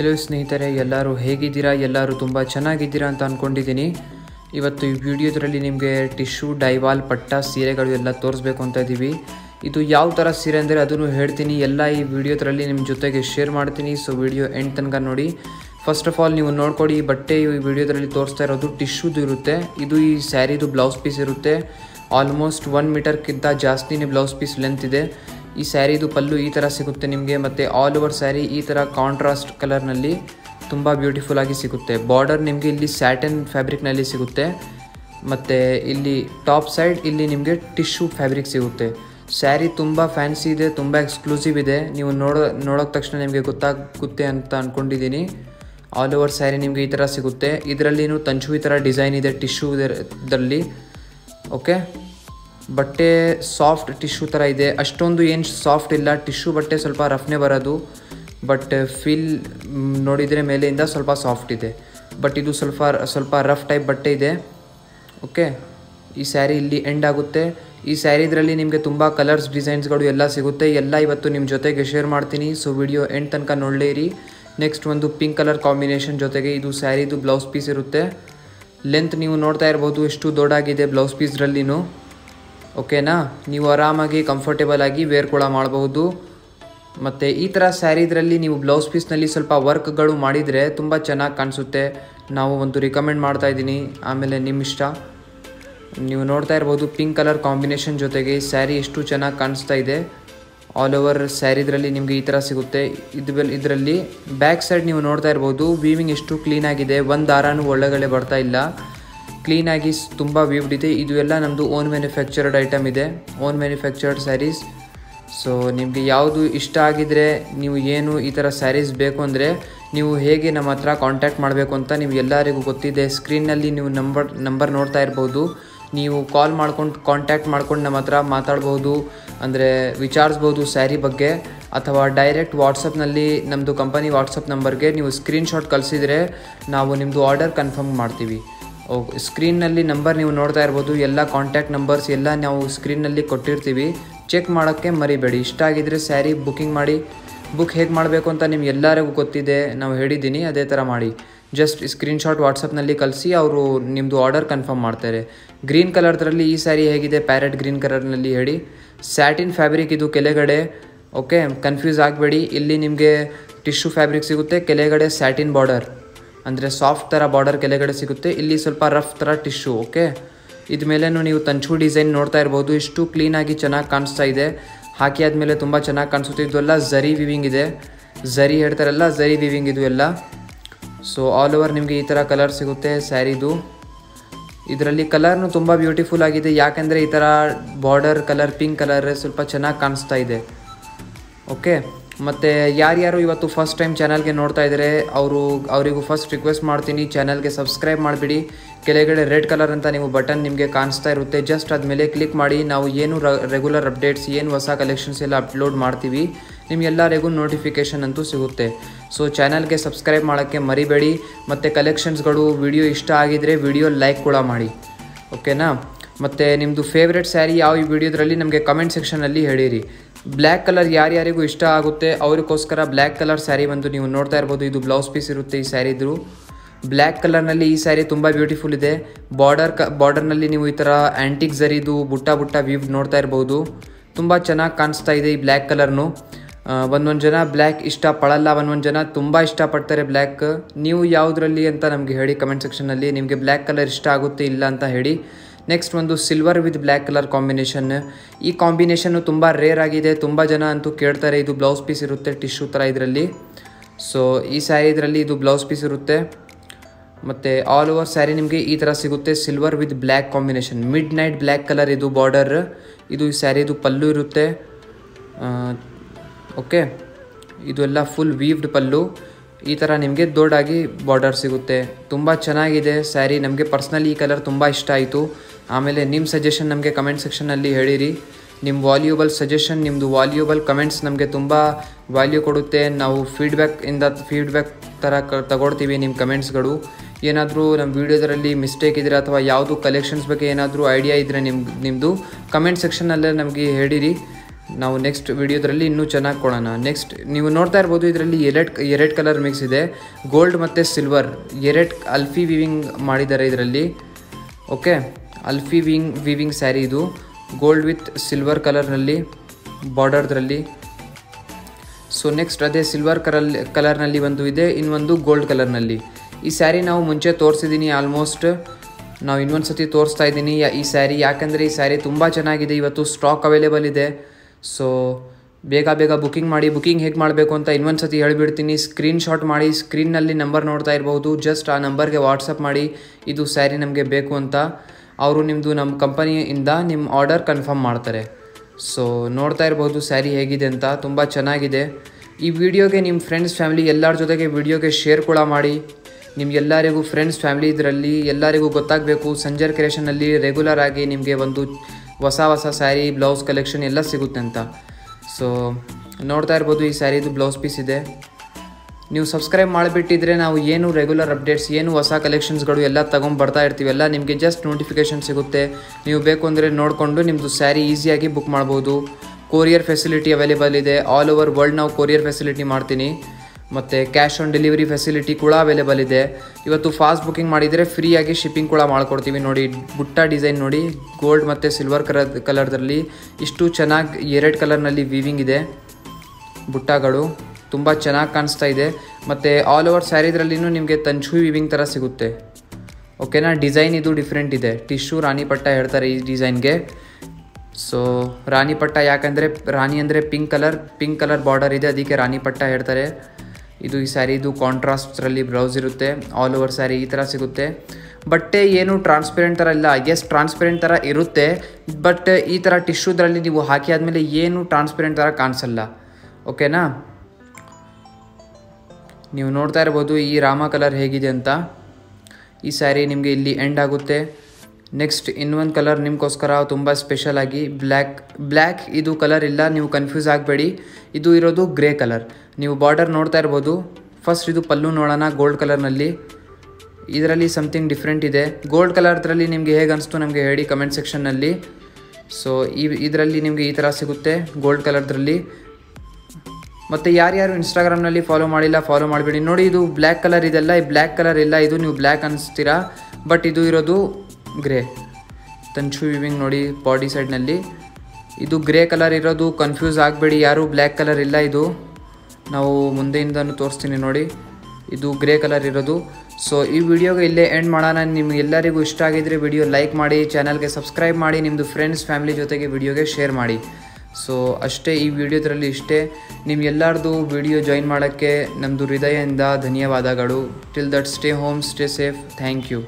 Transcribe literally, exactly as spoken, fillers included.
Hello ಸ್ನೇಹಿತರೆ, ಎಲ್ಲರೂ ಹೇಗಿದ್ದೀರಾ? ಎಲ್ಲರೂ ತುಂಬ ಚೆನ್ನಾಗಿದ್ದೀರಾ ಅಂತ ಅಂದ್ಕೊಂಡಿದ್ದೀನಿ. ಇವತ್ತು ಈ ವಿಡಿಯೋದಲ್ಲಿ ನಿಮಗೆ ಟಿಶ್ಯೂ ಡೈವಾಲ್ ಪಟ್ಟ ಸೀರೆಗಳು ಎಲ್ಲ ತೋರಿಸ್ಬೇಕು ಅಂತ ಇದ್ದೀವಿ. ಇದು ಯಾವ ಥರ ಸೀರೆ ಅಂದರೆ ಅದನ್ನು ಹೇಳ್ತೀನಿ, ಎಲ್ಲ ಈ ವಿಡಿಯೋದಲ್ಲಿ ನಿಮ್ಮ ಜೊತೆಗೆ ಶೇರ್ ಮಾಡ್ತೀನಿ. ಸೊ ವಿಡಿಯೋ ಎಂಡ್ ತನಕ ನೋಡಿ. ಫಸ್ಟ್ ಆಫ್ ಆಲ್ ನೀವು ನೋಡ್ಕೊಡಿ, ಈ ಬಟ್ಟೆ ಈ ವಿಡಿಯೋದಲ್ಲಿ ತೋರಿಸ್ತಾ ಇರೋದು ಟಿಶ್ಯೂದು ಇರುತ್ತೆ. ಇದು ಈ ಸ್ಯಾರಿದು ಬ್ಲೌಸ್ ಪೀಸ್ ಇರುತ್ತೆ. ಆಲ್ಮೋಸ್ಟ್ ಒನ್ ಮೀಟರ್ಗಿಂತ ಜಾಸ್ತಿನೇ ಬ್ಲೌಸ್ ಪೀಸ್ ಲೆಂತ್ ಇದೆ. ಈ ಸ್ಯಾರಿದು ಪಲ್ಲು ಈ ಥರ ಸಿಗುತ್ತೆ ನಿಮಗೆ, ಮತ್ತು ಆಲ್ ಓವರ್ ಸ್ಯಾರಿ ಈ ಥರ ಕಾಂಟ್ರಾಸ್ಟ್ ಕಲರ್ನಲ್ಲಿ ತುಂಬ ಬ್ಯೂಟಿಫುಲ್ ಆಗಿ ಸಿಗುತ್ತೆ. ಬಾರ್ಡರ್ ನಿಮಗೆ ಇಲ್ಲಿ ಸ್ಯಾಟನ್ ಫ್ಯಾಬ್ರಿಕ್ನಲ್ಲಿ ಸಿಗುತ್ತೆ, ಮತ್ತು ಇಲ್ಲಿ ಟಾಪ್ ಸೈಡ್ ಇಲ್ಲಿ ನಿಮಗೆ ಟಿಶ್ಯೂ ಫ್ಯಾಬ್ರಿಕ್ ಸಿಗುತ್ತೆ. ಸ್ಯಾರಿ ತುಂಬ ಫ್ಯಾನ್ಸಿ ಇದೆ, ತುಂಬ ಎಕ್ಸ್ಕ್ಲೂಸಿವ್ ಇದೆ. ನೀವು ನೋಡೋ ನೋಡೋಕ್ಕೆ ತಕ್ಷಣ ನಿಮಗೆ ಗೊತ್ತಾಗುತ್ತೆ ಅಂತ ಅಂದ್ಕೊಂಡಿದ್ದೀನಿ. ಆಲ್ ಓವರ್ ಸ್ಯಾರಿ ನಿಮಗೆ ಈ ಥರ ಸಿಗುತ್ತೆ. ಇದರಲ್ಲಿನೂ ತಂಚು ಈ ಥರ ಡಿಸೈನ್ ಇದೆ ಟಿಶ್ಯೂ ಇದರಲ್ಲಿ. ಓಕೆ, ಬಟ್ಟೆ ಸಾಫ್ಟ್ ಟಿಶ್ಯೂ ಥರ ಇದೆ, ಅಷ್ಟೊಂದು ಏನು ಸಾಫ್ಟ್ ಇಲ್ಲ. ಟಿಶ್ಯೂ ಬಟ್ಟೆ ಸ್ವಲ್ಪ ರಫ್ನೇ ಬರೋದು, ಬಟ್ ಫೀಲ್ ನೋಡಿದರೆ ಮೇಲೆಯಿಂದ ಸ್ವಲ್ಪ ಸಾಫ್ಟ್ ಇದೆ, ಬಟ್ ಇದು ಸ್ವಲ್ಪ ಸ್ವಲ್ಪ ರಫ್ ಟೈಪ್ ಬಟ್ಟೆ ಇದೆ. ಓಕೆ, ಈ ಸ್ಯಾರಿ ಇಲ್ಲಿ ಎಂಡ್ ಆಗುತ್ತೆ. ಈ ಸ್ಯಾರಿ ಇದರಲ್ಲಿ ನಿಮಗೆ ತುಂಬ ಕಲರ್ಸ್ ಡಿಸೈನ್ಸ್ಗಳು ಎಲ್ಲ ಸಿಗುತ್ತೆ. ಎಲ್ಲ ಇವತ್ತು ನಿಮ್ಮ ಜೊತೆಗೆ ಶೇರ್ ಮಾಡ್ತೀನಿ. ಸೊ ವಿಡಿಯೋ ಎಂಡ್ ತನಕ ನೋಡಲೇರಿ. ನೆಕ್ಸ್ಟ್ ಒಂದು ಪಿಂಕ್ ಕಲರ್ ಕಾಂಬಿನೇಷನ್ ಜೊತೆಗೆ ಇದು ಸ್ಯಾರಿದು ಬ್ಲೌಸ್ ಪೀಸ್ ಇರುತ್ತೆ. ಲೆಂತ್ ನೀವು ನೋಡ್ತಾ ಇರ್ಬೋದು ಎಷ್ಟು ದೊಡ್ಡಾಗಿದೆ ಬ್ಲೌಸ್ ಪೀಸ್ರಲ್ಲಿನೂ. ಓಕೆನಾ, ನೀವು ಆರಾಮಾಗಿ ಕಂಫರ್ಟೇಬಲ್ ಆಗಿ ವೇರ್ ಕೂಡ ಮಾಡಬಹುದು. ಮತ್ತು ಈ ಥರ ಸ್ಯಾರಿದ್ರಲ್ಲಿ ನೀವು ಬ್ಲೌಸ್ ಪೀಸ್ನಲ್ಲಿ ಸ್ವಲ್ಪ ವರ್ಕ್ಗಳು ಮಾಡಿದರೆ ತುಂಬ ಚೆನ್ನಾಗಿ ಕಾಣಿಸುತ್ತೆ. ನಾವು ಒಂದು ರಿಕಮೆಂಡ್ ಮಾಡ್ತಾಯಿದ್ದೀನಿ, ಆಮೇಲೆ ನಿಮ್ಮ ಇಷ್ಟ. ನೀವು ನೋಡ್ತಾ ಇರ್ಬೋದು ಪಿಂಕ್ ಕಲರ್ ಕಾಂಬಿನೇಷನ್ ಜೊತೆಗೆ ಸ್ಯಾರಿ ಎಷ್ಟು ಚೆನ್ನಾಗಿ ಕಾಣಿಸ್ತಾ ಇದೆ. ಆಲ್ ಓವರ್ ಸ್ಯಾರಿದ್ರಲ್ಲಿ ನಿಮಗೆ ಈ ಥರ ಸಿಗುತ್ತೆ. ಇದು ಇದರಲ್ಲಿ ಬ್ಯಾಕ್ ಸೈಡ್ ನೀವು ನೋಡ್ತಾ ಇರ್ಬೋದು ವೀವಿಂಗ್ ಎಷ್ಟು ಕ್ಲೀನಾಗಿದೆ, ಒಂದು ದಾರನೂ ಒಳಗಡೆ ಬರ್ತಾ ಇಲ್ಲ, ಕ್ಲೀನಾಗಿ ತುಂಬ ವೀವ್ಡ್ ಇದೆ. ಇದು ಎಲ್ಲ ನಮ್ಮದು ಓನ್ ಮ್ಯಾನುಫ್ಯಾಕ್ಚರ್ಡ್ ಐಟಮ್ ಇದೆ, ಓನ್ ಮ್ಯಾನುಫ್ಯಾಕ್ಚರ್ಡ್ ಸ್ಯಾರೀಸ್. ಸೊ ನಿಮಗೆ ಯಾವುದು ಇಷ್ಟ ಆಗಿದರೆ, ನೀವು ಏನು ಈ ಥರ ಸ್ಯಾರೀಸ್ ಬೇಕು ಅಂದರೆ ನೀವು ಹೇಗೆ ನಮ್ಮ ಹತ್ರ ಕಾಂಟ್ಯಾಕ್ಟ್ ಮಾಡಬೇಕು ಅಂತ ನೀವು ಎಲ್ಲರಿಗೂ ಗೊತ್ತಿದೆ. ಸ್ಕ್ರೀನ್ನಲ್ಲಿ ನೀವು ನಂಬರ್ ನಂಬರ್ ನೋಡ್ತಾ ಇರ್ಬೋದು. ನೀವು ಕಾಲ್ ಮಾಡ್ಕೊಂಡು ಕಾಂಟ್ಯಾಕ್ಟ್ ಮಾಡ್ಕೊಂಡು ನಮ್ಮ ಹತ್ರ ಮಾತಾಡ್ಬೋದು, ಅಂದರೆ ವಿಚಾರಿಸ್ಬೋದು ಸ್ಯಾರಿ ಬಗ್ಗೆ. ಅಥವಾ ಡೈರೆಕ್ಟ್ ವಾಟ್ಸಪ್ನಲ್ಲಿ ನಮ್ಮದು ಕಂಪನಿ ವಾಟ್ಸಪ್ ನಂಬರ್ಗೆ ನೀವು ಸ್ಕ್ರೀನ್ಶಾಟ್ ಕಳಿಸಿದರೆ ನಾವು ನಿಮ್ಮದು ಆರ್ಡರ್ ಕನ್ಫರ್ಮ್ ಮಾಡ್ತೀವಿ. ಓಕೆ, ಸ್ಕ್ರೀನ್ನಲ್ಲಿ ನಂಬರ್ ನೀವು ನೋಡ್ತಾ ಇರ್ಬೋದು, ಎಲ್ಲ ಕಾಂಟ್ಯಾಕ್ಟ್ ನಂಬರ್ಸ್ ಎಲ್ಲ ನಾವು ಸ್ಕ್ರೀನ್ನಲ್ಲಿ ಕೊಟ್ಟಿರ್ತೀವಿ. ಚೆಕ್ ಮಾಡೋಕ್ಕೆ ಮರಿಬೇಡಿ. ಇಷ್ಟ ಆಗಿದ್ದರೆ ಸ್ಯಾರಿ ಬುಕ್ಕಿಂಗ್ ಮಾಡಿ. ಬುಕ್ ಹೇಗೆ ಮಾಡಬೇಕು ಅಂತ ನಿಮ್ಗೆ ಎಲ್ಲರಿಗೂ ಗೊತ್ತಿದೆ, ನಾವು ಹೇಳಿದ್ದೀನಿ, ಅದೇ ಥರ ಮಾಡಿ. ಜಸ್ಟ್ ಸ್ಕ್ರೀನ್ಶಾಟ್ ವಾಟ್ಸಪ್ನಲ್ಲಿ ಕಳಿಸಿ, ಅವರು ನಿಮ್ಮದು ಆರ್ಡರ್ ಕನ್ಫರ್ಮ್ ಮಾಡ್ತಾರೆ. ಗ್ರೀನ್ ಕಲರ್ದ್ರಲ್ಲಿ ಈ ಸ್ಯಾರಿ ಹೇಗಿದೆ, ಪ್ಯಾರೆಟ್ ಗ್ರೀನ್ ಕಲರ್ನಲ್ಲಿ ಹೇಳಿ. ಸ್ಯಾಟಿನ್ ಫ್ಯಾಬ್ರಿಕ್ ಇದು ಕೆಳಗಡೆ. ಓಕೆ, ಕನ್ಫ್ಯೂಸ್ ಆಗಬೇಡಿ. ಇಲ್ಲಿ ನಿಮಗೆ ಟಿಶ್ಯೂ ಫ್ಯಾಬ್ರಿಕ್ ಸಿಗುತ್ತೆ, ಕೆಳಗಡೆ ಸ್ಯಾಟಿನ್ ಬಾರ್ಡರ್, ಅಂದರೆ ಸಾಫ್ಟ್ ಥರ ಬಾರ್ಡರ್ ಕೆಳಗಡೆ ಸಿಗುತ್ತೆ. ಇಲ್ಲಿ ಸ್ವಲ್ಪ ರಫ್ ಥರ ಟಿಶ್ಯೂ. ಓಕೆ, ಇದು ಮೇಲೇನು ನೀವು ತಂಚು ಡಿಸೈನ್ ನೋಡ್ತಾ ಇರ್ಬೋದು, ಇಷ್ಟು ಕ್ಲೀನಾಗಿ ಚೆನ್ನಾಗಿ ಕಾಣಿಸ್ತಾ ಇದೆ. ಹಾಕಿ ಆದಮೇಲೆ ತುಂಬ ಚೆನ್ನಾಗಿ ಕಾಣಿಸುತ್ತೆ. ಇದೆಲ್ಲ ಝರಿ ವಿವಿಂಗ್ ಇದೆ, ಝರಿ ಹೇಳ್ತಾರಲ್ಲ, ಝರಿ ವಿವಿಂಗ್ ಇದು ಎಲ್ಲ. ಸೊ ಆಲ್ ಓವರ್ ನಿಮಗೆ ಈ ಥರ ಕಲರ್ ಸಿಗುತ್ತೆ ಸ್ಯಾರಿದು. ಇದರಲ್ಲಿ ಕಲರ್ನು ತುಂಬ ಬ್ಯೂಟಿಫುಲ್ ಆಗಿದೆ, ಯಾಕೆಂದರೆ ಈ ಥರ ಬಾರ್ಡರ್ ಕಲರ್ ಪಿಂಕ್ ಕಲರ್ ಸ್ವಲ್ಪ ಚೆನ್ನಾಗಿ ಕಾಣಿಸ್ತಾ ಇದೆ. ಓಕೆ, ಮತ್ತು ಯಾರ್ಯಾರು ಇವತ್ತು ಫಸ್ಟ್ ಟೈಮ್ ಚಾನಲ್ಗೆ ನೋಡ್ತಾ ಇದ್ದಾರೆ ಅವರು ಅವರಿಗೂ ಫಸ್ಟ್ ರಿಕ್ವೆಸ್ಟ್ ಮಾಡ್ತೀನಿ, ಚಾನಲ್ಗೆ ಸಬ್ಸ್ಕ್ರೈಬ್ ಮಾಡಿಬಿಡಿ. ಕೆಳಗಡೆ ರೆಡ್ ಕಲರ್ ಅಂತ ನೀವು ಬಟನ್ ನಿಮಗೆ ಕಾಣಿಸ್ತಾ ಇರುತ್ತೆ, ಜಸ್ಟ್ ಆದಮೇಲೆ ಕ್ಲಿಕ್ ಮಾಡಿ. ನಾವು ಏನು ರೆಗ್ಯುಲರ್ ಅಪ್ಡೇಟ್ಸ್, ಏನು ಹೊಸ ಕಲೆಕ್ಷನ್ಸ್ ಎಲ್ಲ ಅಪ್ಲೋಡ್ ಮಾಡ್ತೀವಿ, ನಿಮಗೆಲ್ಲರಿಗೂ ನೋಟಿಫಿಕೇಷನ್ ಅಂತೂ ಸಿಗುತ್ತೆ. ಸೊ ಚಾನಲ್ಗೆ ಸಬ್ಸ್ಕ್ರೈಬ್ ಮಾಡೋಕ್ಕೆ ಮರಿಬೇಡಿ. ಮತ್ತು ಕಲೆಕ್ಷನ್ಸ್ಗಳು ವಿಡಿಯೋ ಇಷ್ಟ ಆಗಿದರೆ ವಿಡಿಯೋ ಲೈಕ್ ಕೂಡ ಮಾಡಿ. ಓಕೆನಾ, ಮತ್ತು ನಿಮ್ಮದು ಫೇವ್ರೆಟ್ ಸ್ಯಾರಿ ಯಾವ ಈ ವಿಡಿಯೋದ್ರಲ್ಲಿ ನಮಗೆ ಕಮೆಂಟ್ ಸೆಕ್ಷನಲ್ಲಿ ಹೇಳಿರಿ. ಬ್ಲ್ಯಾಕ್ ಕಲರ್ ಯಾರ್ಯಾರಿಗೂ ಇಷ್ಟ ಆಗುತ್ತೆ ಅವರಿಗೋಸ್ಕರ ಬ್ಲ್ಯಾಕ್ ಕಲರ್ ಸ್ಯಾರಿ ಬಂದು ನೀವು ನೋಡ್ತಾ ಇರ್ಬೋದು, ಇದು ಬ್ಲೌಸ್ ಪೀಸ್ ಇರುತ್ತೆ ಈ ಸ್ಯಾರಿದ್ರು. ಬ್ಲ್ಯಾಕ್ ಕಲರ್ನಲ್ಲಿ ಈ ಸ್ಯಾರಿ ತುಂಬ ಬ್ಯೂಟಿಫುಲ್ ಇದೆ. ಬಾರ್ಡರ್ ಕ ಬಾರ್ಡರ್ನಲ್ಲಿ ನೀವು ಈ ಥರ ಆ್ಯಂಟಿಕ್ ಝರಿದು ಬುಟ್ಟ ಬುಟ್ಟ ವೀವ್ ನೋಡ್ತಾ ಇರ್ಬೋದು, ತುಂಬ ಚೆನ್ನಾಗಿ ಕಾಣಿಸ್ತಾ ಇದೆ ಈ ಬ್ಲ್ಯಾಕ್ ಕಲರ್ನು. ಒಂದೊಂದು ಜನ ಬ್ಲ್ಯಾಕ್ ಇಷ್ಟಪಡಲ್ಲ, ಒಂದೊಂದು ಜನ ತುಂಬ ಇಷ್ಟಪಡ್ತಾರೆ ಬ್ಲ್ಯಾಕ್. ನೀವು ಯಾವುದರಲ್ಲಿ ಅಂತ ನಮಗೆ ಹೇಳಿ ಕಮೆಂಟ್ ಸೆಕ್ಷನಲ್ಲಿ, ನಿಮಗೆ ಬ್ಲ್ಯಾಕ್ ಕಲರ್ ಇಷ್ಟ ಆಗುತ್ತೆ ಇಲ್ಲ ಅಂತ ಹೇಳಿ. ನೆಕ್ಸ್ಟ್ ಒಂದು silver with black colour combination. ಈ ಕಾಂಬಿನೇಷನ್ನು ತುಂಬ ರೇರ್ ಆಗಿದೆ, ತುಂಬ ಜನ ಅಂತೂ ಕೇಳ್ತಾರೆ. ಇದು ಬ್ಲೌಸ್ ಪೀಸ್ ಇರುತ್ತೆ ಟಿಶ್ಯೂ ಥರ ಇದರಲ್ಲಿ. ಸೊ ಈ ಸ್ಯಾರಿ ಇದರಲ್ಲಿ ಇದು ಬ್ಲೌಸ್ ಪೀಸ್ ಇರುತ್ತೆ, ಮತ್ತು ಆಲ್ ಓವರ್ ಸ್ಯಾರಿ ನಿಮಗೆ ಈ ಥರ ಸಿಗುತ್ತೆ. Silver with black combination, midnight black colour ಇದು ಬಾರ್ಡರ್. ಇದು ಈ ಸ್ಯಾರಿದು ಪಲ್ಲು ಇರುತ್ತೆ. ಓಕೆ, ಇದು ಎಲ್ಲ ಫುಲ್ ವೀವ್ಡ್ ಪಲ್ಲು. ಈ ಥರ ನಿಮಗೆ ದೊಡ್ಡಾಗಿ ಬಾರ್ಡರ್ ಸಿಗುತ್ತೆ, ತುಂಬ ಚೆನ್ನಾಗಿದೆ ಸ್ಯಾರಿ. ನಮಗೆ ಪರ್ಸ್ನಲಿ ಈ ಕಲರ್ ತುಂಬ ಇಷ್ಟ ಆಯಿತು. ಆಮೇಲೆ ನಿಮ್ಮ ಸಜೆಷನ್ ನಮಗೆ ಕಮೆಂಟ್ ಸೆಕ್ಷನಲ್ಲಿ ಹೇಳಿರಿ. ನಿಮ್ಮ ವಾಲ್ಯೂಬಲ್ ಸಜೆಷನ್, ನಿಮ್ಮದು ವಾಲ್ಯೂಬಲ್ ಕಮೆಂಟ್ಸ್ ನಮಗೆ ತುಂಬ ವ್ಯಾಲ್ಯೂ ಕೊಡುತ್ತೆ. ನಾವು ಫೀಡ್ಬ್ಯಾಕಿಂದ ಫೀಡ್ಬ್ಯಾಕ್ ಥರ ಕ ತಗೊಳ್ತೀವಿ ನಿಮ್ಮ ಕಮೆಂಟ್ಸ್ಗಳು. ಏನಾದರೂ ನಮ್ಮ ವೀಡಿಯೋದರಲ್ಲಿ ಮಿಸ್ಟೇಕ್ ಇದ್ದರೆ ಅಥವಾ ಯಾವುದು ಕಲೆಕ್ಷನ್ಸ್ ಬಗ್ಗೆ ಏನಾದರೂ ಐಡಿಯಾ ಇದ್ದರೆ ನಿಮ್ಮ ನಿಮ್ಮದು ಕಮೆಂಟ್ ಸೆಕ್ಷನಲ್ಲೇ ನಮಗೆ ಹೇಳಿರಿ. ನಾವು ನೆಕ್ಸ್ಟ್ ವಿಡಿಯೋದಲ್ಲಿ ಇನ್ನೂ ಚೆನ್ನಾಗಿ ಕೊಡೋಣ. ನೆಕ್ಸ್ಟ್ ನೀವು ನೋಡ್ತಾ ಇರ್ಬೋದು ಇದರಲ್ಲಿ ಎರಡು ಎರಡು ಕಲರ್ ಮಿಕ್ಸ್ ಇದೆ, ಗೋಲ್ಡ್ ಮತ್ತು ಸಿಲ್ವರ್ ಎರಡು ಅಲ್ಫಿ ವೀವಿಂಗ್ ಮಾಡಿದ್ದಾರೆ ಇದರಲ್ಲಿ. ಓಕೆ, ಅಲ್ಫಿ ವಿಂಗ್ ವೀವಿಂಗ್ ಸ್ಯಾರಿ ಇದು, ಗೋಲ್ಡ್ ವಿತ್ ಸಿಲ್ವರ್ ಕಲರ್ನಲ್ಲಿ ಬಾರ್ಡರ್ದ್ರಲ್ಲಿ. ಸೊ ನೆಕ್ಸ್ಟ್ ಅದೇ ಸಿಲ್ವರ್ ಕಲರ್ ಕಲರ್ನಲ್ಲಿ ಒಂದು ಇದೆ, ಇನ್ನೊಂದು ಗೋಲ್ಡ್ ಕಲರ್ನಲ್ಲಿ. ಈ ಸ್ಯಾರಿ ನಾವು ಮುಂಚೆ ತೋರಿಸಿದ್ದೀನಿ, ಆಲ್ಮೋಸ್ಟ್ ನಾವು ಇನ್ನೊಂದು ಸತಿ ತೋರಿಸ್ತಾ ಇದ್ದೀನಿ ಈ ಸ್ಯಾರಿ, ಯಾಕಂದರೆ ಈ ಸ್ಯಾರಿ ತುಂಬ ಚೆನ್ನಾಗಿದೆ, ಇವತ್ತು ಸ್ಟಾಕ್ ಅವೈಲೇಬಲ್ ಇದೆ. ಸೊ ಬೇಗ ಬೇಗ ಬುಕ್ಕಿಂಗ್ ಮಾಡಿ. ಬುಕ್ಕಿಂಗ್ ಹೇಗೆ ಮಾಡಬೇಕು ಅಂತ ಇನ್ನೊಂದು ಸತಿ ಹೇಳಿಬಿಡ್ತೀನಿ, ಸ್ಕ್ರೀನ್ಶಾಟ್ ಮಾಡಿ, ಸ್ಕ್ರೀನ್ನಲ್ಲಿ ನಂಬರ್ ನೋಡ್ತಾ ಇರಬಹುದು, ಜಸ್ಟ್ ಆ ನಂಬರ್ಗೆ ವಾಟ್ಸಪ್ ಮಾಡಿ ಇದು ಸ್ಯಾರಿ ನಮಗೆ ಬೇಕು ಅಂತ. ಅವರು ನಿಮ್ಮದು ನಮ್ಮ ಕಂಪನಿಯಿಂದ ನಿಮ್ಮ ಆರ್ಡರ್ ಕನ್ಫರ್ಮ್ ಮಾಡ್ತಾರೆ. ಸೊ ನೋಡ್ತಾ ಇರ್ಬೋದು ಸ್ಯಾರಿ ಹೇಗಿದೆ ಅಂತ, ತುಂಬ ಚೆನ್ನಾಗಿದೆ. ಈ ವಿಡಿಯೋಗೆ ನಿಮ್ಮ ಫ್ರೆಂಡ್ಸ್ ಫ್ಯಾಮಿಲಿ ಎಲ್ಲರ ಜೊತೆಗೆ ವಿಡಿಯೋಗೆ ಶೇರ್ ಕೂಡ ಮಾಡಿ. ನಿಮಗೆಲ್ಲರಿಗೂ ಫ್ರೆಂಡ್ಸ್ ಫ್ಯಾಮಿಲಿ ಇದರಲ್ಲಿ ಎಲ್ಲರಿಗೂ ಗೊತ್ತಾಗಬೇಕು. ಸಂಜರ್ ಕ್ರಿಯೇಷನಲ್ಲಿ ರೆಗ್ಯುಲರ್ ಆಗಿ ನಿಮಗೆ ಒಂದು ಹೊಸ ಹೊಸ ಸ್ಯಾರಿ, ಬ್ಲೌಸ್ ಕಲೆಕ್ಷನ್ ಎಲ್ಲ ಸಿಗುತ್ತೆ ಅಂತ. ಸೊ ನೋಡ್ತಾ ಇರ್ಬೋದು ಈ ಸ್ಯಾರಿದು ಬ್ಲೌಸ್ ಪೀಸ್ ಇದೆ. ನೀವು ಸಬ್ಸ್ಕ್ರೈಬ್ ಮಾಡಿಬಿಟ್ಟಿದ್ರೆ ನಾವು ಏನು ರೆಗ್ಯುಲರ್ ಅಪ್ಡೇಟ್ಸ್, ಏನು ಹೊಸ ಕಲೆಕ್ಷನ್ಸ್ಗಳು ಎಲ್ಲ ತೊಗೊಂಬರ್ತಾ ಇರ್ತೀವಿ, ಎಲ್ಲ ನಿಮಗೆ ಜಸ್ಟ್ ನೋಟಿಫಿಕೇಷನ್ ಸಿಗುತ್ತೆ. ನೀವು ಬೇಕು ಅಂದರೆ ನೋಡಿಕೊಂಡು ನಿಮ್ಮದು ಸ್ಯಾರಿ ಈಸಿಯಾಗಿ ಬುಕ್ ಮಾಡ್ಬೋದು. ಕೊರಿಯರ್ ಫೆಸಿಲಿಟಿ ಅವೈಲೇಬಲ್ ಇದೆ, ಆಲ್ ಓವರ್ ವರ್ಲ್ಡ್ ನಾವು ಕೊರಿಯರ್ ಫೆಸಿಲಿಟಿ ಮಾಡ್ತೀನಿ, ಮತ್ತು ಕ್ಯಾಶ್ ಆನ್ ಡೆಲಿವರಿ ಫೆಸಿಲಿಟಿ ಕೂಡ ಅವೈಲೇಬಲ್ ಇದೆ. ಇವತ್ತು ಫಾಸ್ಟ್ ಬುಕ್ಕಿಂಗ್ ಮಾಡಿದರೆ ಫ್ರೀಯಾಗಿ ಶಿಪ್ಪಿಂಗ್ ಕೂಡ ಮಾಡ್ಕೊಡ್ತೀವಿ. ನೋಡಿ ಬುಟ್ಟ ಡಿಸೈನ್ ನೋಡಿ, ಗೋಲ್ಡ್ ಮತ್ತು ಸಿಲ್ವರ್ ಕಲರ್ ಕಲರ್ದಲ್ಲಿ ಇಷ್ಟು ಚೆನ್ನಾಗಿ ಎರಡು ಕಲರ್ನಲ್ಲಿ ವೀವಿಂಗ್ ಇದೆ, ಬುಟ್ಟಗಳು ತುಂಬ ಚೆನ್ನಾಗಿ ಕಾಣಿಸ್ತಾ ಇದೆ. ಮತ್ತು ಆಲ್ ಓವರ್ ಸ್ಯಾರಿದ್ರಲ್ಲಿನೂ ನಿಮಗೆ ತಂಚು ವಿವಿಂಗ್ ಥರ ಸಿಗುತ್ತೆ. ಓಕೆನಾ, ಡಿಸೈನ್ ಇದು ಡಿಫ್ರೆಂಟ್ ಇದೆ, ಟಿಶ್ಯೂ ರಾಣಿ ಪಟ್ಟ ಹೇಳ್ತಾರೆ ಈ ಡಿಸೈನ್ಗೆ. ಸೊ ರಾಣಿ ಪಟ್ಟ ಯಾಕಂದರೆ ರಾಣಿ ಅಂದರೆ pink colour, pink colour border ಇದೆ, ಅದಕ್ಕೆ ರಾಣಿ ಪಟ್ಟ ಹೇಳ್ತಾರೆ. ಇದು ಈ ಸ್ಯಾರಿದು ಕಾಂಟ್ರಾಸ್ಟ್ರಲ್ಲಿ ಬ್ಲೌಸ್ ಇರುತ್ತೆ, ಆಲ್ ಓವರ್ ಸ್ಯಾರಿ ಈ ಥರ ಸಿಗುತ್ತೆ. ಬಟ್ಟೆ ಏನು ಟ್ರಾನ್ಸ್ಪರೆಂಟ್ ಥರ ಇಲ್ಲ, ಎಸ್ ಟ್ರಾನ್ಸ್ಪರೆಂಟ್ ಥರ ಇರುತ್ತೆ, ಬಟ್ ಈ ಥರ ಟಿಶ್ಯೂದ್ರಲ್ಲಿ ನೀವು ಹಾಕಿ ಆದಮೇಲೆ ಏನು ಟ್ರಾನ್ಸ್ಪರೆಂಟ್ ಥರ ಕಾಣಿಸಲ್ಲ. ಓಕೆನಾ, ನೀವು ನೋಡ್ತಾ ಇರ್ಬೋದು ಈ ರಾಮ ಕಲರ್ ಹೇಗಿದೆ ಅಂತ. ಈ ಸ್ಯಾರಿ ನಿಮಗೆ ಇಲ್ಲಿ ಎಂಡ್ ಆಗುತ್ತೆ. ನೆಕ್ಸ್ಟ್ ಇನ್ನೊಂದು ಕಲರ್ ನಿಮಗೋಸ್ಕರ ತುಂಬ ಸ್ಪೆಷಲ್ ಆಗಿ ಬ್ಲ್ಯಾಕ್, ಬ್ಲ್ಯಾಕ್ ಇದು ಕಲರ್ ಇಲ್ಲ, ನೀವು ಕನ್ಫ್ಯೂಸ್ ಆಗಬೇಡಿ, ಇದು ಇರೋದು ಗ್ರೇ ಕಲರ್. ನೀವು ಬಾರ್ಡರ್ ನೋಡ್ತಾ ಇರ್ಬೋದು. ಫಸ್ಟ್ ಇದು ಪಲ್ಲು ನೋಡೋಣ ಗೋಲ್ಡ್ ಕಲರ್ನಲ್ಲಿ. ಇದರಲ್ಲಿ ಸಮಥಿಂಗ್ ಡಿಫ್ರೆಂಟ್ ಇದೆ. ಗೋಲ್ಡ್ ಕಲರ್ದ್ರಲ್ಲಿ ನಿಮಗೆ ಹೇಗೆ ಅನಿಸ್ತು ನಮಗೆ ಹೇಳಿ ಕಮೆಂಟ್ ಸೆಕ್ಷನ್ನಲ್ಲಿ. ಸೊ ಈ ಇದರಲ್ಲಿ ನಿಮಗೆ ಈ ಥರ ಸಿಗುತ್ತೆ ಗೋಲ್ಡ್ ಕಲರ್ದ್ರಲ್ಲಿ. ಮತ್ತು ಯಾರ್ಯಾರು ಇನ್ಸ್ಟಾಗ್ರಾಮ್ನಲ್ಲಿ ಫಾಲೋ ಮಾಡಿಲ್ಲ ಫಾಲೋ ಮಾಡಿಬಿಡಿ. ನೋಡಿ ಇದು ಬ್ಲ್ಯಾಕ್ ಕಲರ್ ಇದೆಲ್ಲ, ಈ ಬ್ಲ್ಯಾಕ್ ಕಲರ್ ಇಲ್ಲ, ಇದು ನೀವು ಬ್ಲ್ಯಾಕ್ ಅನಿಸ್ತೀರಾ, ಬಟ್ ಇದು ಇರೋದು ಗ್ರೇ. ತಂಚು ವಿವಿಂಗ್ ನೋಡಿ ಬಾಡಿ ಸೈಡ್ನಲ್ಲಿ, ಇದು ಗ್ರೇ ಕಲರ್ ಇರೋದು, ಕನ್ಫ್ಯೂಸ್ ಆಗಬೇಡಿ ಯಾರು, ಬ್ಲ್ಯಾಕ್ ಕಲರ್ ಇಲ್ಲ ಇದು, ನಾವು ಮುಂದೆಯಿಂದನೂ ತೋರಿಸ್ತೀನಿ ನೋಡಿ, ಇದು ಗ್ರೇ ಕಲರ್ ಇರೋದು. ಸೊ ಈ ವಿಡಿಯೋಗೆ ಇಲ್ಲೇ ಎಂಡ್ ಮಾಡೋಣ. ನಿಮಗೆಲ್ಲರಿಗೂ ಇಷ್ಟ ಆಗಿದ್ದರೆ ವಿಡಿಯೋ ಲೈಕ್ ಮಾಡಿ, ಚಾನಲ್ಗೆ ಸಬ್ಸ್ಕ್ರೈಬ್ ಮಾಡಿ, ನಿಮ್ಮದು ಫ್ರೆಂಡ್ಸ್ ಫ್ಯಾಮಿಲಿ ಜೊತೆಗೆ ವಿಡಿಯೋಗೆ ಶೇರ್ ಮಾಡಿ. ಸೊ ಅಷ್ಟೇ ಈ ವಿಡಿಯೋದ್ರಲ್ಲಿ ಇಷ್ಟೇ. ನಿಮ್ಮೆಲ್ಲರದು ವಿಡಿಯೋ ಜಾಯಿನ್ ಮಾಡೋಕ್ಕೆ ನಮ್ಮದು ಹೃದಯದಿಂದ ಧನ್ಯವಾದಗಳು. Till that stay home, stay safe, thank you.